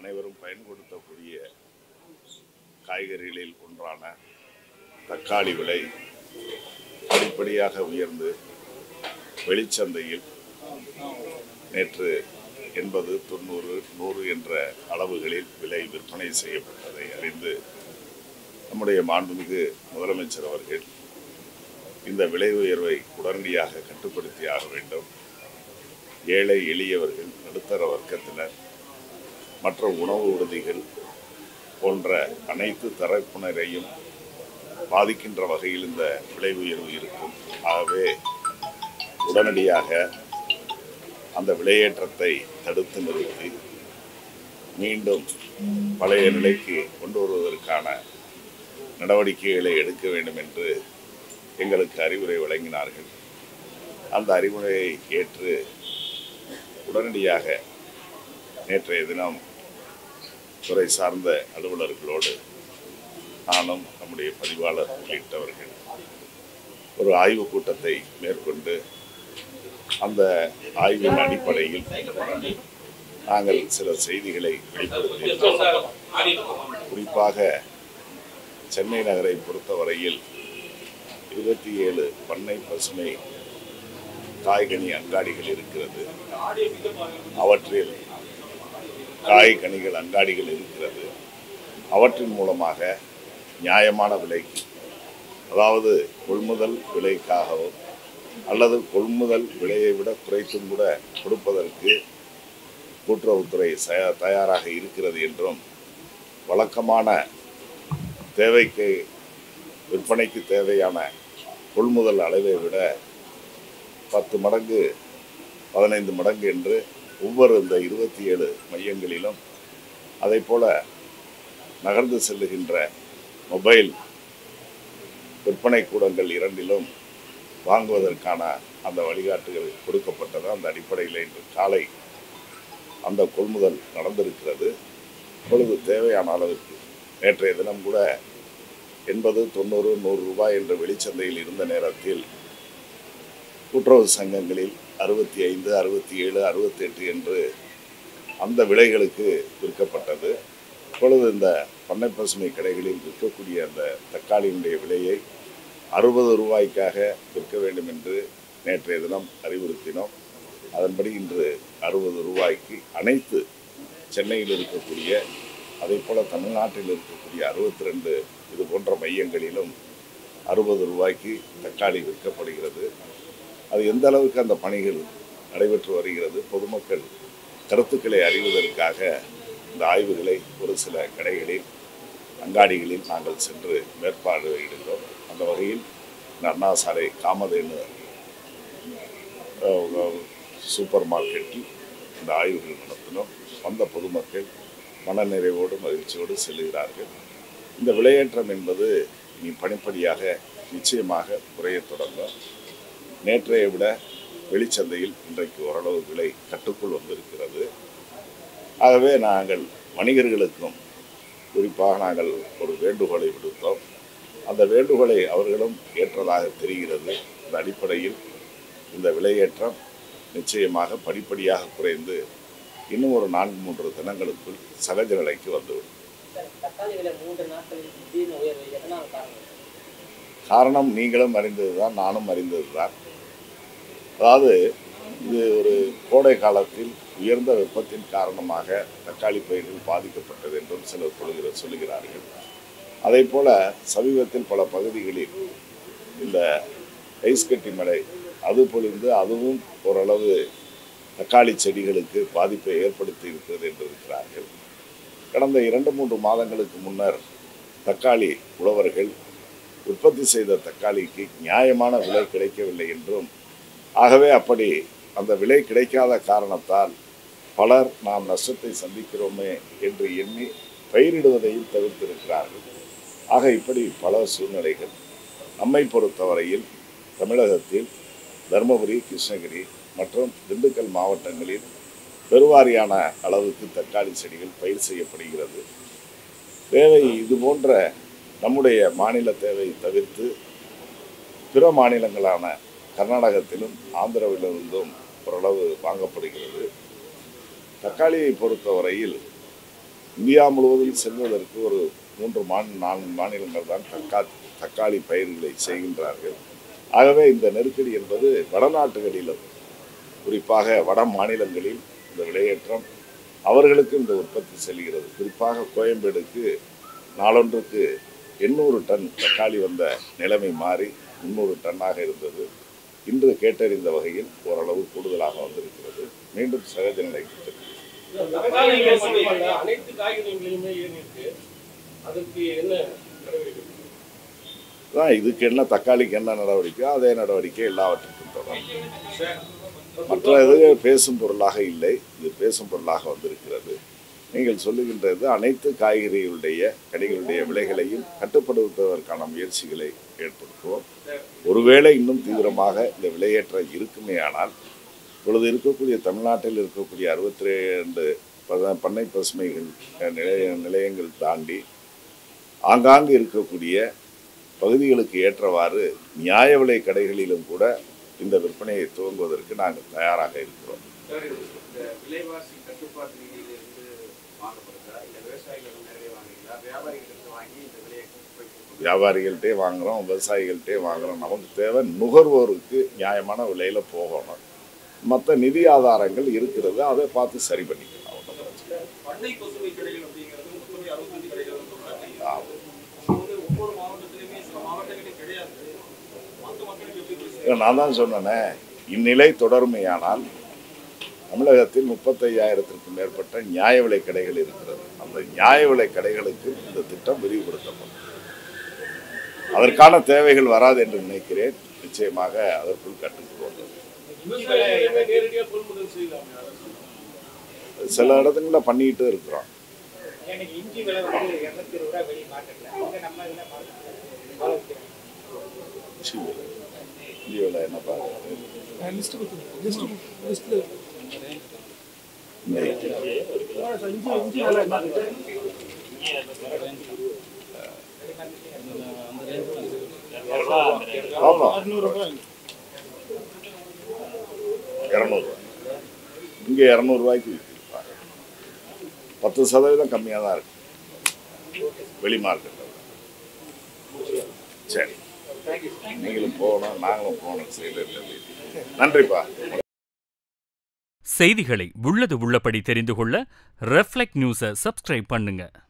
அனைவரும் பயன்படுத்தக்கூடிய காய்கறிகளில் ஒன்றான தக்காளி விலை படிப்படியாக உயர்ந்து வெளிச்சந்தையில் நேற்று 80, 90, 100 என்ற அளவுகளில் விலை விற்பனை செய்யப்பட்டதை அறிந்து நம்முடைய மாண்புமிகு முதலமைச்சர் அவர்கள் இந்த விலை உயர்வை உடனடியாக கட்டுப்படுத்தி ஆக வேண்டும். ஏழை எளியவர்கள், நடுத்தர வர்க்கத்தினர் மற்றும் உணவு உறுதிகள் போன்ற அனைத்து தரப்பினரையும் பாதிக்கின்ற வகையில் இந்த விலை உயர்வு இருக்கும். ஆகவே உடனடியாக அந்த விலையேற்றத்தை தடுத்து நிறுத்தி மீண்டும் பழைய நிலைக்கு கொண்டு வருவதற்கான நடவடிக்கைகளை எடுக்க வேண்டும் என்று எங்களுக்கு அறிவுரை வழங்கினார்கள். அந்த அறிவுரையை ஏற்று உடனடியாக நேற்றைய தினம் துறை சார்ந்த அலுவலர்களோடு நானும் நம்முடைய பதிவாளர் உள்ளிட்டவர்கள் ஒரு ஆய்வுக் கூட்டத்தை மேற்கொண்டு அந்த ஆய்வின் அடிப்படையில் நாங்கள் சில செய்திகளை வெளிப்படுத்தினோம். குறிப்பாக சென்னை நகரை பொறுத்தவரையில் 27 பண்ணை பசுமை காய்கனி அங்காடிகள் இருக்கிறது. அவற்றில் காய்கனிகள் அங்காடிகள் இருக்கிறது. அவற்றின் மூலமாக நியாயமான விலைக்கு, அதாவது கொள்முதல் விலைக்காகவும் அல்லது கொள்முதல் விலையை விட குறைத்தும் கூட கொடுப்பதற்கு கூட்டுறவுத்துறை தயாராக இருக்கிறது என்றும், வழக்கமான தேவைக்கு விற்பனைக்கு தேவையான கொள்முதல் அளவை விட 10 மடங்கு 15 மடங்கு என்று ஒவ்வொரு இந்த 27 மையங்களிலும், அதே போல நகர்ந்து செல்லுகின்ற மொபைல் விற்பனை கூடங்கள் 2லும் வாங்குவதற்கான அந்த வழிகாட்டுகள் கொடுக்கப்பட்டது. அந்த அடிப்படையில் இன்று காலை அந்த கொள்முதல் நடந்திருக்கிறது. இப்பொழுது தேவையான அளவுக்கு நேற்றைய தினம் கூட 80, 90, 100 ரூபாய் என்ற வெளிச்சந்தையில் இருந்த நேரத்தில் கூட்டுறவு சங்கங்களில் 65, 67, 68 என்று அந்த விலைகளுக்கு விற்கப்பட்டது. இப்பொழுது இந்த பண்ணை பசுமை கடைகளில் விற்கக்கூடிய அந்த தக்காளியினுடைய விலையை 60 ரூபாய்க்காக விற்க வேண்டும் என்று நேற்றைய தினம் அறிவுறுத்தினோம். அதன்படி இன்று 60 ரூபாய்க்கு அனைத்து சென்னையில் இருக்கக்கூடிய, அதே போல் தமிழ்நாட்டில் இருக்கக்கூடிய 62 இது போன்ற மையங்களிலும் 60 ரூபாய்க்கு தக்காளி விற்கப்படுகிறது. அது எந்த அளவுக்கு அந்த பணிகள் நடைபெற்று வருகிறது, பொதுமக்கள் கருத்துக்களை அறிவதற்காக இந்த ஆய்வுகளை ஒரு சில கடைகளில் அங்காடிகளில் நாங்கள் சென்று மேற்பார்வையிடுகிறோம். அந்த வகையில் அண்ணா சாலை காமதேனு சூப்பர் மார்க்கெட்டில் இந்த ஆய்வுகள் நடத்தினோம். வந்த பொதுமக்கள் மனநிறைவோடு மகிழ்ச்சியோடு செல்கிறார்கள். இந்த விலையேற்றம் என்பது இனி படிப்படியாக நிச்சயமாக குறைய தொடங்கும். நேற்றைய விட வெளிச்சந்தையில் இன்றைக்கு ஓரளவு விலை கட்டுக்குள் வந்திருக்கிறது. ஆகவே நாங்கள் வணிகர்களுக்கும் குறிப்பாக நாங்கள் ஒரு வேண்டுகோளை விடுத்தோம். அந்த வேண்டுகோளை அவர்களும் ஏற்றதாக தெரிகிறது. இந்த அடிப்படையில் இந்த விலையேற்றம் நிச்சயமாக படிப்படியாக குறைந்து இன்னும் ஒரு 4-3 தினங்களுக்குள் சகஜ நிலைக்கு வந்துவிடும். காரணம் நீங்களும் அறிந்தது தான், நானும் அறிந்தது தான். அதாவது இது ஒரு கோடை காலத்தில் உயர்ந்த வெப்பத்தின் காரணமாக தக்காளி பயிர்கள் பாதிக்கப்பட்டது என்றும் சிலர் சொல்லுகிறார்கள். அதே போல் சமீபத்தில் பல பகுதிகளில் இந்த ஐஸ்கட்டி மழை அது பொழிந்து அதுவும் ஓரளவு தக்காளி செடிகளுக்கு பாதிப்பை ஏற்படுத்தி இருக்கிறது என்றிருக்கிறார்கள். கடந்த 2-3 மாதங்களுக்கு முன்னர் தக்காளி உழவர்கள் உற்பத்தி செய்த தக்காளிக்கு நியாயமான விலை கிடைக்கவில்லை என்றும், ஆகவே அப்படி அந்த விலை கிடைக்காத காரணத்தால் பலர் நாம் நஷ்டத்தை சந்திக்கிறோமே என்று எண்ணி பயிரிடுவதையும் தவிர்த்திருக்கிறார்கள். ஆக இப்படி பல சூழ்நிலைகள் நம்மை பொறுத்தவரையில் தமிழகத்தில் தருமபுரி, கிருஷ்ணகிரி மற்றும் திண்டுக்கல் மாவட்டங்களில் பெருவாரியான அளவுக்கு தக்காளி செடிகள் பயிர் செய்யப்படுகிறது. தேவை இது போன்ற நம்முடைய மாநில தேவையை தவிர்த்து பிற மாநிலங்களான கர்நாடகத்திலும் ஆந்திராவிலிருந்தும் ஓரளவு வாங்கப்படுகிறது. தக்காளியை பொறுத்தவரையில் இந்தியா முழுவதும் செல்வதற்கு ஒரு 3 மாநிலங்கள் தான் தக்காளி பயிர்களை செய்கின்றார்கள். ஆகவே இந்த நெருக்கடி என்பது வடநாட்டுகளிலும் குறிப்பாக வட மாநிலங்களில் இந்த விலையேற்றம் அவர்களுக்கு இந்த உற்பத்தி செல்கிறது. குறிப்பாக கோயம்பேடுக்கு நாளொன்றுக்கு 800 டன் தக்காளி வந்த நிலைமை மாறி 300 டன்னாக இருந்தது. இன்று கேட்டறிந்த வகையில் ஓரளவு கூடுதலாக வந்திருக்கிறது. மீண்டும் சகஜ நிலைக்கு திரும்பும். இதுக்கு என்ன தக்காளிக்கு என்ன நடவடிக்கையோ அதே நடவடிக்கை எல்லாவற்றுக்கும் தொடரும். மற்ற எது பேசும் பொருளாக இல்லை, இது பேசும் பொருளாக வந்திருக்கிறது. நீங்கள் சொல்லுகின்றது அனைத்து காய்கறிகளுடைய கடைகளுடைய விலைகளையும் கட்டுப்படுத்துவதற்கான முயற்சிகளை ஏற்படுத்துவோம். ஒருவேளை இன்னும் தீவிரமாக இந்த விலையேற்றம் இருக்குமே ஆனால் இப்பொழுது இருக்கக்கூடிய தமிழ்நாட்டில் இருக்கக்கூடிய 62 பண்ணை பசுமைகள் நிலையங்கள் தாண்டி ஆங்காங்கு இருக்கக்கூடிய பகுதிகளுக்கு ஏற்றவாறு நியாய விலை கடைகளிலும் கூட இந்த விற்பனையை துவங்குவதற்கு நாங்கள் தயாராக இருக்கிறோம். வியாபாரிகள்கிட்டே வாங்குகிறோம், விவசாயிகள்கிட்டே வாங்குகிறோம். நமக்கு தேவை நுகர்வோருக்கு நியாயமான விலையில் போகணும். மற்ற நிதி ஆதாரங்கள் இருக்கிறது, அதை பார்த்து சரி பண்ணிக்கலாம். நான் தான் சொன்னேன், இந்நிலை தொடருமையானால் தமிழகத்தில் 35,000-க்கும் மேற்பட்ட நியாய விலை கடைகள் இருக்கிறது. அந்த நியாய விலை கடைகளுக்கு இந்த திட்டம் விரிவுபடுத்தப்படும். அதற்கான தேவைகள் வராது என்று நினைக்கிறேன். நிச்சயமாக அதற்குள் கட்டுக்கொண்டு சில இடத்துல பண்ணிட்டு இருக்கிறோம். இங்கே 200 ரூபாய்க்கு விற்கிறாங்க. 10% கம்மியாக தான் இருக்கு வெளி மார்க்கெட்டில். சரி, நீங்களும் போகணும், நாங்களும் போகணும். செய்தி நன்றிப்பா. செய்திகளை உள்ளது உள்ளபடி தெரிந்து கொள்ள ரெஃப்ளெக்ட் நியூஸை சப்ஸ்கிரைப் பண்ணுங்க.